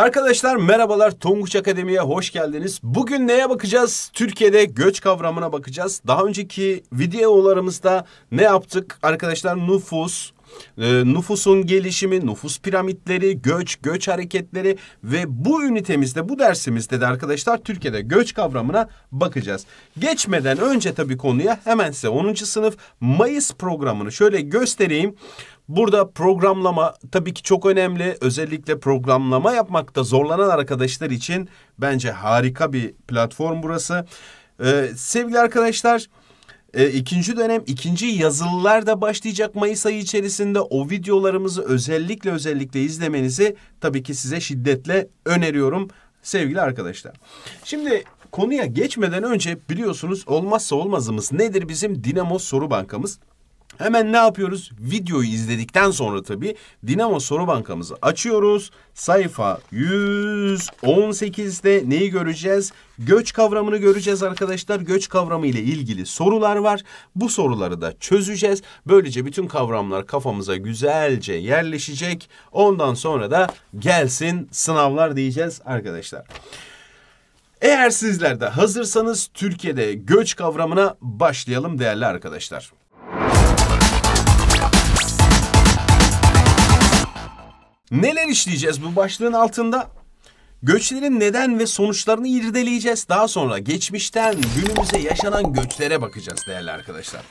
Arkadaşlar merhabalar, Tonguç Akademi'ye hoş geldiniz. Bugün neye bakacağız? Türkiye'de göç kavramına bakacağız. Daha önceki videolarımızda ne yaptık? Arkadaşlar nüfus, nüfusun gelişimi, nüfus piramitleri, göç hareketleri ve bu ünitemizde, bu dersimizde de arkadaşlar Türkiye'de göç kavramına bakacağız. Geçmeden önce tabii konuya hemen size 10. sınıf Mayıs programını şöyle göstereyim. Burada programlama tabii ki çok önemli. Özellikle programlama yapmakta zorlanan arkadaşlar için bence harika bir platform burası. Sevgili arkadaşlar, ikinci dönem, ikinci yazılılar da başlayacak Mayıs ayı içerisinde. O videolarımızı özellikle izlemenizi tabii ki size şiddetle öneriyorum sevgili arkadaşlar. Şimdi konuya geçmeden önce biliyorsunuz olmazsa olmazımız nedir bizim? Dinamo Soru Bankamız. Hemen ne yapıyoruz? Videoyu izledikten sonra tabii Dinamo Soru Bankamızı açıyoruz. Sayfa 118'de neyi göreceğiz? Göç kavramını göreceğiz arkadaşlar. Göç kavramı ile ilgili sorular var. Bu soruları da çözeceğiz. Böylece bütün kavramlar kafamıza güzelce yerleşecek. Ondan sonra da gelsin sınavlar diyeceğiz arkadaşlar. Eğer sizler de hazırsanız Türkiye'de göç kavramına başlayalım değerli arkadaşlar. Neler işleyeceğiz bu başlığın altında? Göçlerin neden ve sonuçlarını irdeleyeceğiz. Daha sonra geçmişten günümüze yaşanan göçlere bakacağız değerli arkadaşlar.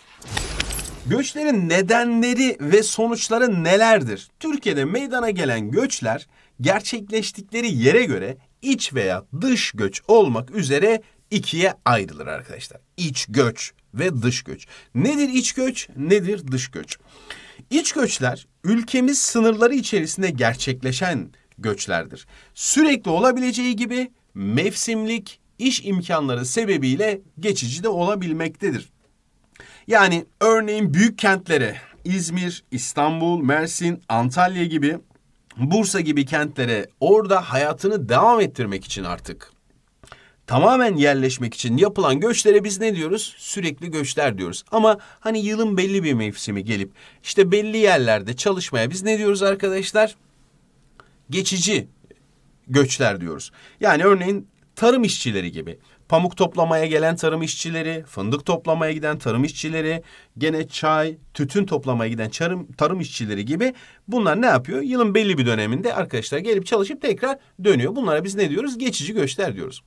Göçlerin nedenleri ve sonuçları nelerdir? Türkiye'de meydana gelen göçler gerçekleştikleri yere göre iç veya dış göç olmak üzere ikiye ayrılır arkadaşlar. İç göç ve dış göç. Nedir iç göç, nedir dış göç? İç göçler ülkemiz sınırları içerisinde gerçekleşen göçlerdir. Sürekli olabileceği gibi mevsimlik iş imkanları sebebiyle geçici de olabilmektedir. Yani örneğin büyük kentlere, İzmir, İstanbul, Mersin, Antalya gibi, Bursa gibi kentlere orada hayatını devam ettirmek için artık tamamen yerleşmek için yapılan göçlere biz ne diyoruz? Sürekli göçler diyoruz. Ama hani yılın belli bir mevsimi gelip işte belli yerlerde çalışmaya biz ne diyoruz arkadaşlar? Geçici göçler diyoruz. Yani örneğin tarım işçileri gibi. Pamuk toplamaya gelen tarım işçileri, fındık toplamaya giden tarım işçileri, gene çay, tütün toplamaya giden tarım işçileri gibi bunlar ne yapıyor? Yılın belli bir döneminde arkadaşlar gelip çalışıp tekrar dönüyor. Bunlara biz ne diyoruz? Geçici göçler diyoruz.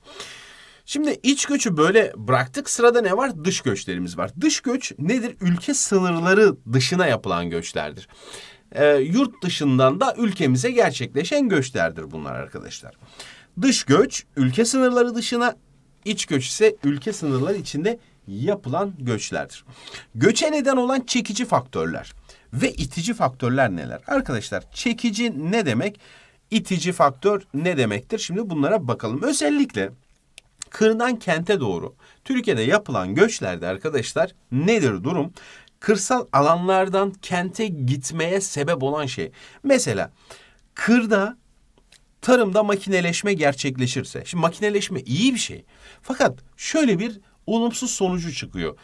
Şimdi iç göçü böyle bıraktık. Sırada ne var? Dış göçlerimiz var. Dış göç nedir? Ülke sınırları dışına yapılan göçlerdir. Yurt dışından da ülkemize gerçekleşen göçlerdir bunlar arkadaşlar. Dış göç ülke sınırları dışına, iç göç ise ülke sınırları içinde yapılan göçlerdir. Göçe neden olan çekici faktörler ve itici faktörler neler? Arkadaşlar çekici ne demek? İtici faktör ne demektir? Şimdi bunlara bakalım. Özellikle kırdan kente doğru Türkiye'de yapılan göçlerde arkadaşlar nedir durum? Kırsal alanlardan kente gitmeye sebep olan şey. Mesela kırda, tarımda makineleşme gerçekleşirse. Şimdi makineleşme iyi bir şey. Fakat şöyle bir olumsuz sonucu çıkıyor.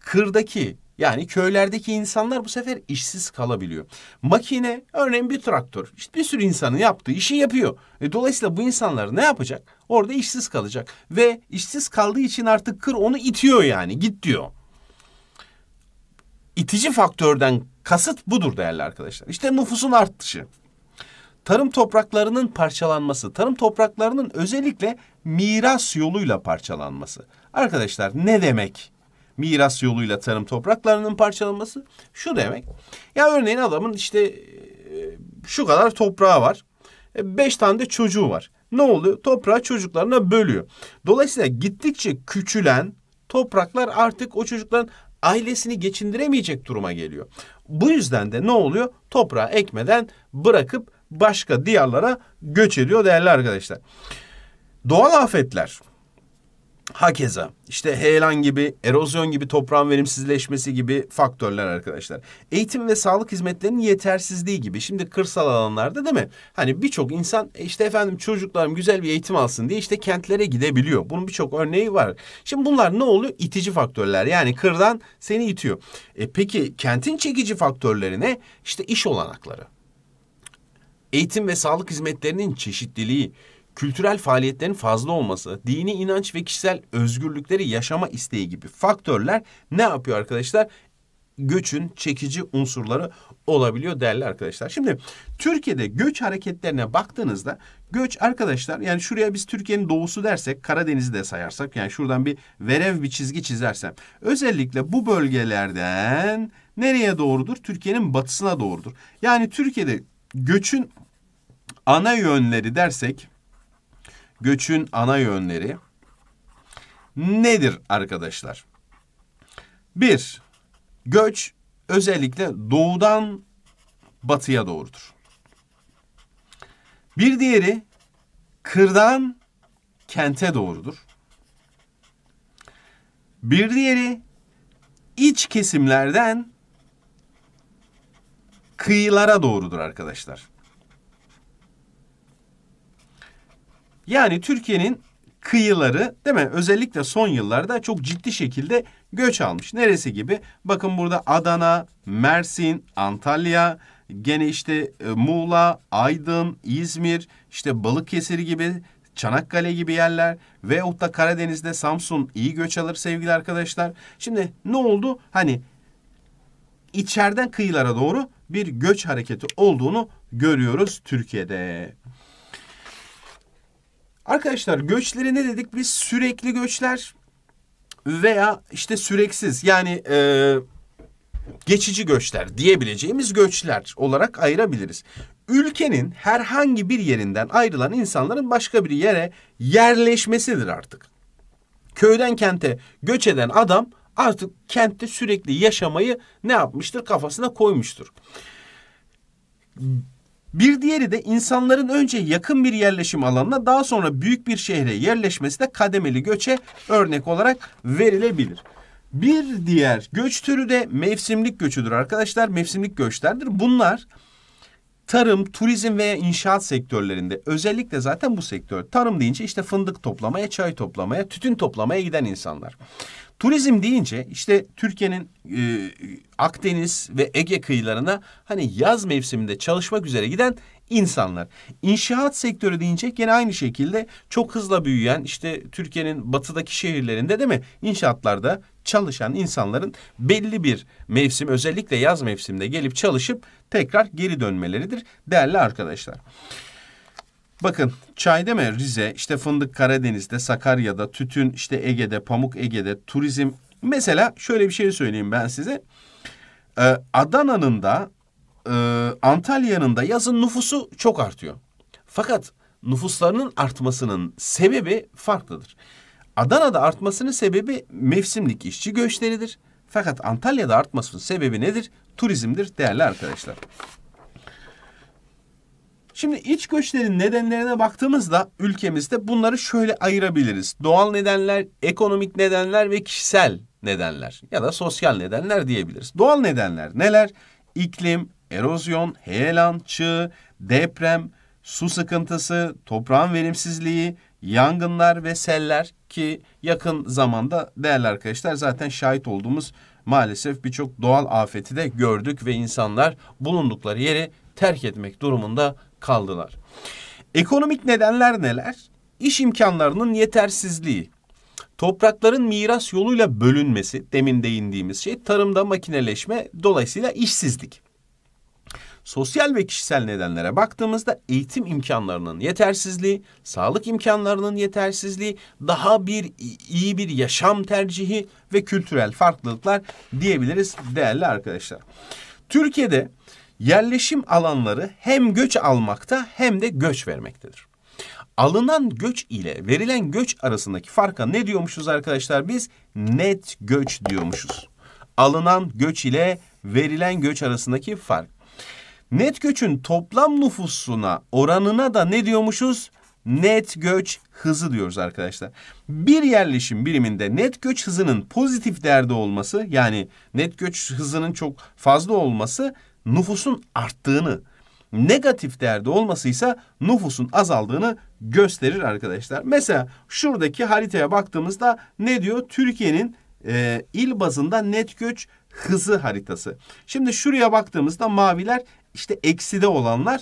Kırdaki, yani köylerdeki insanlar bu sefer işsiz kalabiliyor. Makine, örneğin bir traktör, işte bir sürü insanın yaptığı işi yapıyor. Dolayısıyla bu insanlar ne yapacak? Orada işsiz kalacak. Ve işsiz kaldığı için artık kır onu itiyor yani. Git diyor. İtici faktörden kasıt budur değerli arkadaşlar. İşte nüfusun artışı. Tarım topraklarının parçalanması, tarım topraklarının özellikle miras yoluyla parçalanması. Arkadaşlar ne demek miras yoluyla tarım topraklarının parçalanması? Şu demek, ya örneğin adamın işte şu kadar toprağı var, 5 tane de çocuğu var. Ne oluyor? Toprağı çocuklarına bölüyor. Dolayısıyla gittikçe küçülen topraklar artık o çocukların ailesini geçindiremeyecek duruma geliyor. Bu yüzden de ne oluyor? Toprağı ekmeden bırakıp başka diyarlara göç ediyor değerli arkadaşlar. Doğal afetler. Hakeza işte heyelan gibi, erozyon gibi, toprağın verimsizleşmesi gibi faktörler arkadaşlar. Eğitim ve sağlık hizmetlerinin yetersizliği gibi. Şimdi kırsal alanlarda değil mi? Hani birçok insan işte efendim çocuklarım güzel bir eğitim alsın diye işte kentlere gidebiliyor. Bunun birçok örneği var. Şimdi bunlar ne oluyor? İtici faktörler. Yani kırdan seni itiyor. Peki kentin çekici faktörleri ne? İşte iş olanakları. eğitim ve sağlık hizmetlerinin çeşitliliği, kültürel faaliyetlerin fazla olması, dini inanç ve kişisel özgürlükleri yaşama isteği gibi faktörler ne yapıyor arkadaşlar? Göçün çekici unsurları olabiliyor değerli arkadaşlar. Şimdi Türkiye'de göç hareketlerine baktığınızda göç arkadaşlar, yani şuraya biz Türkiye'nin doğusu dersek, Karadeniz'i de sayarsak, yani şuradan bir verev bir çizgi çizersem, özellikle bu bölgelerden nereye doğrudur? Türkiye'nin batısına doğrudur. Yani Türkiye'de göçün ana yönleri dersek, göçün ana yönleri nedir arkadaşlar? Bir, göç özellikle doğudan batıya doğrudur. Bir diğeri kırdan kente doğrudur. Bir diğeri iç kesimlerden kıyılara doğrudur arkadaşlar. Yani Türkiye'nin kıyıları, değil mi? Özellikle son yıllarda çok ciddi şekilde göç almış. Neresi gibi? Bakın burada Adana, Mersin, Antalya, gene işte Muğla, Aydın, İzmir, işte Balıkesir gibi, Çanakkale gibi yerler veyahut da Karadeniz'de Samsun iyi göç alır sevgili arkadaşlar. Şimdi ne oldu? Hani içeriden kıyılara doğru bir göç hareketi olduğunu görüyoruz Türkiye'de. Arkadaşlar göçleri ne dedik? Biz sürekli göçler veya işte süreksiz, yani geçici göçler diyebileceğimiz göçler olarak ayırabiliriz. Ülkenin herhangi bir yerinden ayrılan insanların başka bir yere yerleşmesidir artık. Köyden kente göç eden adam artık kentte sürekli yaşamayı ne yapmıştır? Kafasına koymuştur. Bir diğeri de insanların önce yakın bir yerleşim alanına, daha sonra büyük bir şehre yerleşmesi de kademeli göçe örnek olarak verilebilir. Bir diğer göç türü de mevsimlik göçüdür arkadaşlar. Mevsimlik göçlerdir. Bunlar tarım, turizm veya inşaat sektörlerinde, özellikle zaten bu sektör. Tarım deyince işte fındık toplamaya, çay toplamaya, tütün toplamaya giden insanlar. Turizm deyince işte Türkiye'nin Akdeniz ve Ege kıyılarına hani yaz mevsiminde çalışmak üzere giden insanlar. İnşaat sektörü deyince gene aynı şekilde çok hızla büyüyen, işte Türkiye'nin batıdaki şehirlerinde, değil mi, İnşaatlarda çalışan insanların belli bir mevsim, özellikle yaz mevsiminde gelip çalışıp tekrar geri dönmeleridir değerli arkadaşlar. Bakın çay, değil mi, Rize, işte fındık Karadeniz'de, Sakarya'da, tütün işte Ege'de, pamuk Ege'de, turizm. Mesela şöyle bir şey söyleyeyim ben size. Adana'nın da Antalya'nın da yazın nüfusu çok artıyor. Fakat nüfuslarının artmasının sebebi farklıdır. Adana'da artmasının sebebi mevsimlik işçi göçleridir. Fakat Antalya'da artmasının sebebi nedir? Turizmdir değerli arkadaşlar. Şimdi iç göçlerin nedenlerine baktığımızda ülkemizde bunları şöyle ayırabiliriz. Doğal nedenler, ekonomik nedenler ve kişisel nedenler ya da sosyal nedenler diyebiliriz. Doğal nedenler neler? İklim, erozyon, heyelan, çığ, deprem, su sıkıntısı, toprağın verimsizliği, yangınlar ve seller ki yakın zamanda değerli arkadaşlar zaten şahit olduğumuz maalesef birçok doğal afeti de gördük ve insanlar bulundukları yeri terk etmek durumunda kaldılar. Ekonomik nedenler neler? İş imkanlarının yetersizliği, toprakların miras yoluyla bölünmesi, demin değindiğimiz şey, tarımda makineleşme, dolayısıyla işsizlik. Sosyal ve kişisel nedenlere baktığımızda eğitim imkanlarının yetersizliği, sağlık imkanlarının yetersizliği, daha iyi bir yaşam tercihi ve kültürel farklılıklar diyebiliriz değerli arkadaşlar. Türkiye'de yerleşim alanları hem göç almakta hem de göç vermektedir. Alınan göç ile verilen göç arasındaki farka ne diyormuşuz arkadaşlar? Biz net göç diyormuşuz. Alınan göç ile verilen göç arasındaki fark. Net göçün toplam nüfusuna oranına da ne diyormuşuz? Net göç hızı diyoruz arkadaşlar. Bir yerleşim biriminde net göç hızının pozitif değerde olması, yani net göç hızının çok fazla olması nüfusun arttığını, negatif değerde olmasıysa nüfusun azaldığını gösterir arkadaşlar. Mesela şuradaki haritaya baktığımızda ne diyor? Türkiye'nin il bazında net göç hızı haritası. Şimdi şuraya baktığımızda maviler işte ekside olanlar,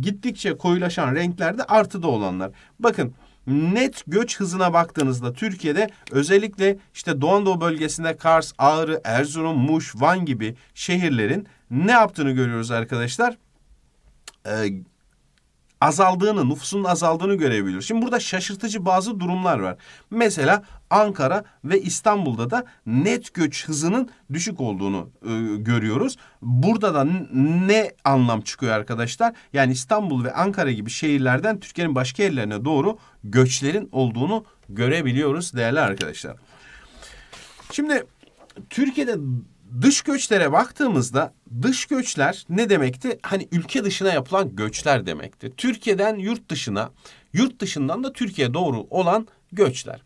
gittikçe koyulaşan renklerde artıda olanlar. Bakın net göç hızına baktığınızda Türkiye'de özellikle işte Doğu Anadolu bölgesinde Kars, Ağrı, Erzurum, Muş, Van gibi şehirlerin ne yaptığını görüyoruz arkadaşlar. Azaldığını, nüfusunun azaldığını görebiliyoruz. Şimdi burada şaşırtıcı bazı durumlar var. Mesela Ankara ve İstanbul'da da net göç hızının düşük olduğunu görüyoruz. Burada da ne anlam çıkıyor arkadaşlar? Yani İstanbul ve Ankara gibi şehirlerden Türkiye'nin başka yerlerine doğru göçlerin olduğunu görebiliyoruz değerli arkadaşlar. Şimdi Türkiye'de dış göçlere baktığımızda dış göçler ne demekti? Hani ülke dışına yapılan göçler demekti. Türkiye'den yurt dışına, yurt dışından da Türkiye'ye doğru olan göçler.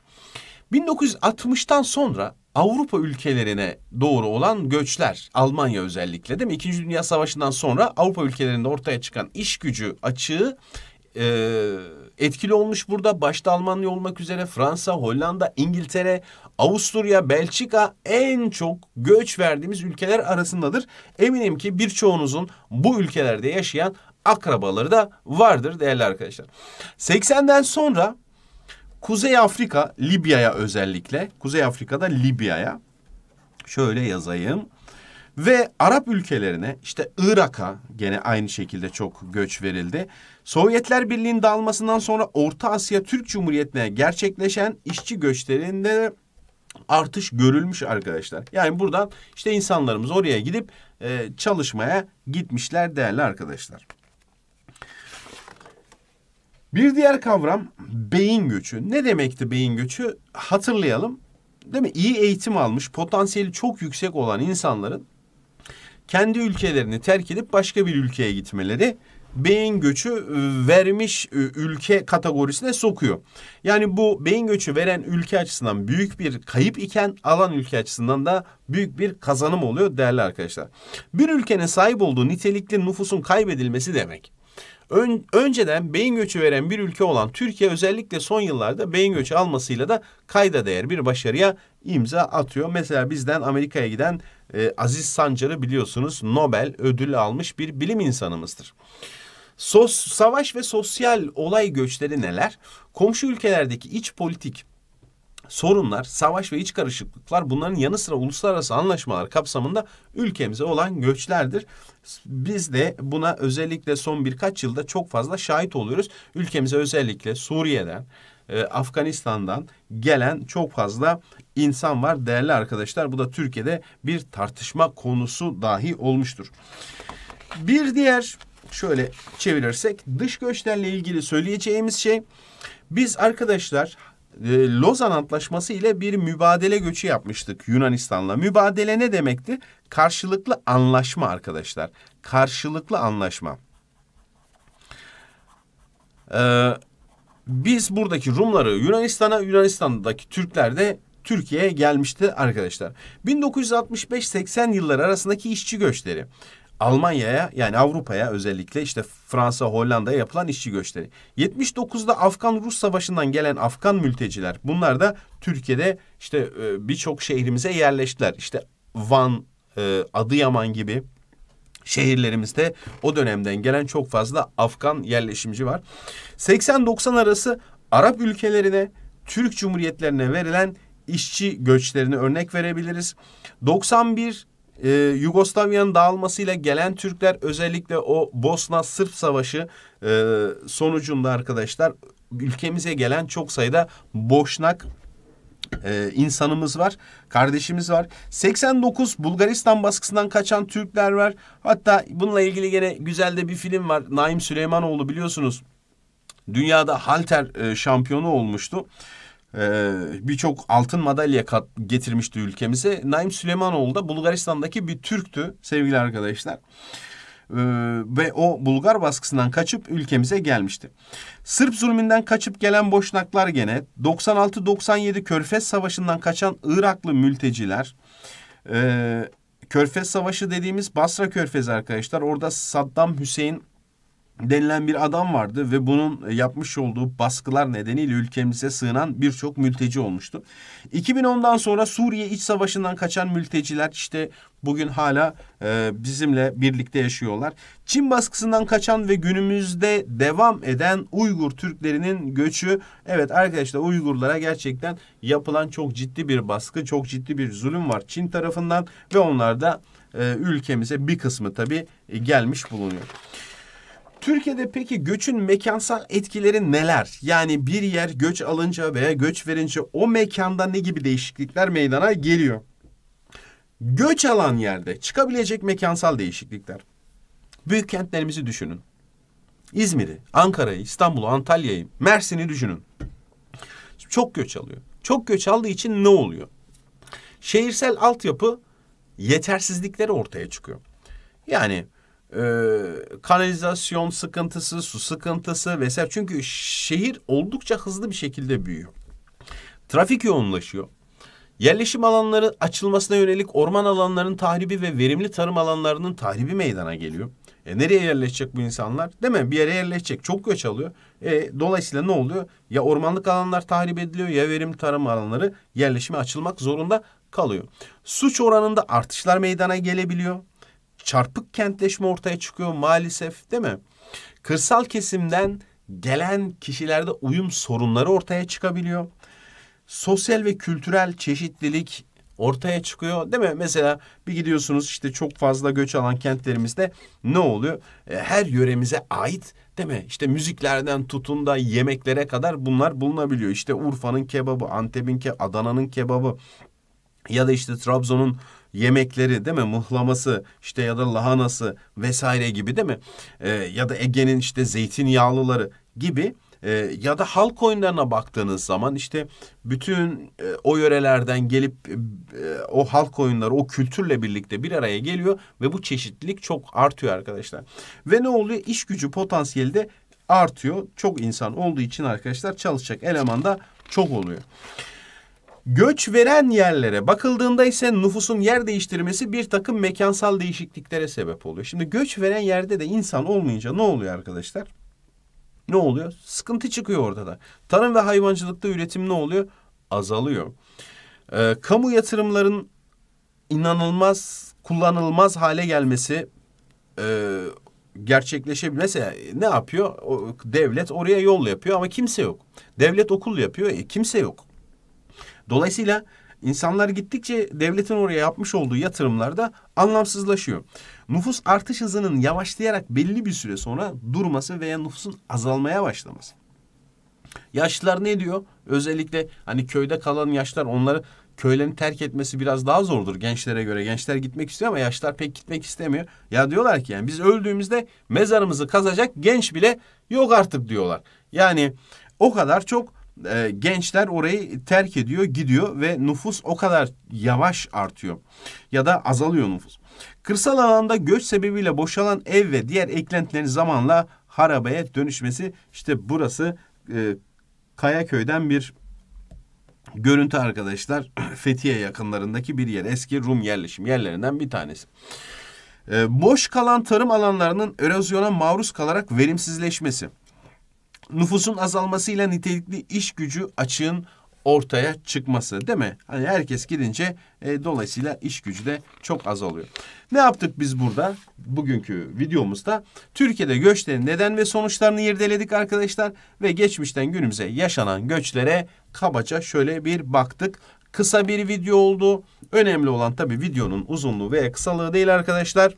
1960'tan sonra Avrupa ülkelerine doğru olan göçler, Almanya özellikle değil mi? İkinci Dünya Savaşı'ndan sonra Avrupa ülkelerinde ortaya çıkan iş gücü açığı etkili olmuş burada. Başta Almanya olmak üzere Fransa, Hollanda, İngiltere, Avusturya, Belçika en çok göç verdiğimiz ülkeler arasındadır. Eminim ki birçoğunuzun bu ülkelerde yaşayan akrabaları da vardır değerli arkadaşlar. 80'den sonra Kuzey Afrika, Libya'ya özellikle, Kuzey Afrika'da Libya'ya şöyle yazayım. Ve Arap ülkelerine, işte Irak'a gene aynı şekilde çok göç verildi. Sovyetler Birliği'nin dağılmasından sonra Orta Asya Türk Cumhuriyeti'ne gerçekleşen işçi göçlerinde artış görülmüş arkadaşlar. Yani buradan işte insanlarımız oraya gidip çalışmaya gitmişler değerli arkadaşlar. Bir diğer kavram beyin göçü. Ne demekti beyin göçü? Hatırlayalım. Değil mi? İyi eğitim almış, potansiyeli çok yüksek olan insanların kendi ülkelerini terk edip başka bir ülkeye gitmeleri beyin göçü vermiş ülke kategorisine sokuyor. Yani bu beyin göçü veren ülke açısından büyük bir kayıp iken alan ülke açısından da büyük bir kazanım oluyor değerli arkadaşlar. Bir ülkenin sahip olduğu nitelikli nüfusun kaybedilmesi demek. Önceden beyin göçü veren bir ülke olan Türkiye özellikle son yıllarda beyin göçü almasıyla da kayda değer bir başarıya imza atıyor. Mesela bizden Amerika'ya giden Aziz Sancar'ı biliyorsunuz, Nobel ödülü almış bir bilim insanımızdır. Savaş ve sosyal olay göçleri neler? Komşu ülkelerdeki iç politik sorunlar, savaş ve iç karışıklıklar, bunların yanı sıra uluslararası anlaşmalar kapsamında ülkemize olan göçlerdir. Biz de buna özellikle son birkaç yılda çok fazla şahit oluyoruz. Ülkemize özellikle Suriye'den, Afganistan'dan gelen çok fazla insan var değerli arkadaşlar. Bu da Türkiye'de bir tartışma konusu dahi olmuştur. Bir diğer, şöyle çevirirsek, dış göçlerle ilgili söyleyeceğimiz şey, biz arkadaşlar Lozan Antlaşması ile bir mübadele göçü yapmıştık Yunanistan'la. Mübadele ne demekti? Karşılıklı anlaşma arkadaşlar. Karşılıklı anlaşma. Biz buradaki Rumları Yunanistan'a, Yunanistan'daki Türkler de Türkiye'ye gelmişti arkadaşlar. 1965-80 yılları arasındaki işçi göçleri. Almanya'ya, yani Avrupa'ya, özellikle işte Fransa, Hollanda'ya yapılan işçi göçleri. 79'da Afgan-Rus Savaşı'ndan gelen Afgan mülteciler. Bunlar da Türkiye'de işte birçok şehrimize yerleştiler. İşte Van, Adıyaman gibi şehirlerimizde o dönemden gelen çok fazla Afgan yerleşimci var. 80-90 arası Arap ülkelerine, Türk Cumhuriyetlerine verilen işçi göçlerini örnek verebiliriz. 91 Yugoslavya'nın dağılmasıyla gelen Türkler, özellikle o Bosna-Sırp Savaşı sonucunda arkadaşlar ülkemize gelen çok sayıda Boşnak insanımız var, kardeşimiz var. 89 Bulgaristan baskısından kaçan Türkler var. Hatta bununla ilgili gene güzel de bir film var. Naim Süleymanoğlu biliyorsunuz dünyada halter şampiyonu olmuştu. Birçok altın madalya getirmişti ülkemize. Naim Süleymanoğlu da Bulgaristan'daki bir Türktü sevgili arkadaşlar. Ve o Bulgar baskısından kaçıp ülkemize gelmişti. Sırp zulmünden kaçıp gelen Boşnaklar gene. 96-97 Körfez Savaşı'ndan kaçan Iraklı mülteciler. Körfez Savaşı dediğimiz Basra Körfezi arkadaşlar. Orada Saddam Hüseyin denilen bir adam vardı ve bunun yapmış olduğu baskılar nedeniyle ülkemize sığınan birçok mülteci olmuştu. 2010'dan sonra Suriye iç savaşından kaçan mülteciler işte bugün hala bizimle birlikte yaşıyorlar. Çin baskısından kaçan ve günümüzde devam eden Uygur Türklerinin göçü. Evet arkadaşlar, Uygurlara gerçekten yapılan çok ciddi bir baskı, çok ciddi bir zulüm var Çin tarafından ve onlar da ülkemize bir kısmı tabii gelmiş bulunuyor. Türkiye'de peki göçün mekansal etkileri neler? Yani bir yer göç alınca veya göç verince o mekanda ne gibi değişiklikler meydana geliyor? Göç alan yerde çıkabilecek mekansal değişiklikler. Büyük kentlerimizi düşünün. İzmir'i, Ankara'yı, İstanbul'u, Antalya'yı, Mersin'i düşünün. Çok göç alıyor. Çok göç aldığı için ne oluyor? Şehirsel altyapı yetersizlikleri ortaya çıkıyor. Yani kanalizasyon sıkıntısı, su sıkıntısı vesaire. Çünkü şehir oldukça hızlı bir şekilde büyüyor. Trafik yoğunlaşıyor. Yerleşim alanları açılmasına yönelik orman alanlarının tahribi ve verimli tarım alanlarının tahribi meydana geliyor. Nereye yerleşecek bu insanlar? Değil mi? Bir yere yerleşecek. Çok göç alıyor. Dolayısıyla ne oluyor? Ya ormanlık alanlar tahrip ediliyor ya verimli tarım alanları yerleşime açılmak zorunda kalıyor. Suç oranında artışlar meydana gelebiliyor. Çarpık kentleşme ortaya çıkıyor maalesef, değil mi? Kırsal kesimden gelen kişilerde uyum sorunları ortaya çıkabiliyor. Sosyal ve kültürel çeşitlilik ortaya çıkıyor, değil mi? Mesela bir gidiyorsunuz işte çok fazla göç alan kentlerimizde ne oluyor? Her yöremize ait, değil mi? İşte müziklerden tutun da yemeklere kadar bunlar bulunabiliyor. İşte Urfa'nın kebabı, Antep'in kebabı, Adana'nın kebabı ya da işte Trabzon'un yemekleri, değil mi? Mıhlaması işte ya da lahanası vesaire gibi, değil mi? Ya da Ege'nin işte zeytinyağlıları gibi. Ya da halk oyunlarına baktığınız zaman işte bütün o yörelerden gelip o halk oyunları o kültürle birlikte bir araya geliyor ve bu çeşitlilik çok artıyor arkadaşlar. Ve ne oluyor? İş gücü potansiyeli de artıyor. Çok insan olduğu için arkadaşlar çalışacak eleman da çok oluyor. Göç veren yerlere bakıldığında ise nüfusun yer değiştirmesi bir takım mekansal değişikliklere sebep oluyor. Şimdi göç veren yerde de insan olmayınca ne oluyor arkadaşlar? Ne oluyor? Sıkıntı çıkıyor orada da. Tarım ve hayvancılıkta üretim ne oluyor? Azalıyor. Kamu yatırımların inanılmaz, kullanılmaz hale gelmesi gerçekleşebilir. Mesela ne yapıyor? Devlet oraya yol yapıyor ama kimse yok. Devlet okul yapıyor, kimse yok. Dolayısıyla insanlar gittikçe devletin oraya yapmış olduğu yatırımlar da anlamsızlaşıyor. Nüfus artış hızının yavaşlayarak belli bir süre sonra durması veya nüfusun azalmaya başlaması. Yaşlılar ne diyor? Özellikle hani köyde kalan yaşlar, onları köylerini terk etmesi biraz daha zordur gençlere göre. Gençler gitmek istiyor ama yaşlar pek gitmek istemiyor. Ya diyorlar ki yani biz öldüğümüzde mezarımızı kazacak genç bile yok artık diyorlar. Yani o kadar çok gençler orayı terk ediyor, gidiyor ve nüfus o kadar yavaş artıyor ya da azalıyor nüfus. Kırsal alanda göç sebebiyle boşalan ev ve diğer eklentilerin zamanla harabeye dönüşmesi. İşte burası Kayaköy'den bir görüntü arkadaşlar. Fethiye yakınlarındaki bir yer, eski Rum yerleşim yerlerinden bir tanesi. Boş kalan tarım alanlarının erozyona maruz kalarak verimsizleşmesi. Nüfusun azalmasıyla nitelikli iş gücü açığın ortaya çıkması, değil mi? Hani herkes gidince dolayısıyla iş gücü de çok azalıyor. Ne yaptık biz burada? Bugünkü videomuzda Türkiye'de göçlerin neden ve sonuçlarını irdeledik arkadaşlar. Ve geçmişten günümüze yaşanan göçlere kabaca şöyle bir baktık. Kısa bir video oldu. Önemli olan tabii videonun uzunluğu veya kısalığı değil arkadaşlar.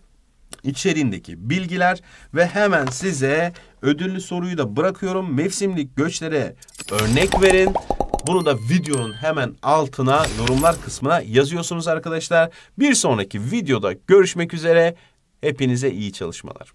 İçeriğindeki bilgiler ve hemen size ödüllü soruyu da bırakıyorum. Mevsimlik göçlere örnek verin. Bunu da videonun hemen altına, yorumlar kısmına yazıyorsunuz arkadaşlar. Bir sonraki videoda görüşmek üzere. Hepinize iyi çalışmalar.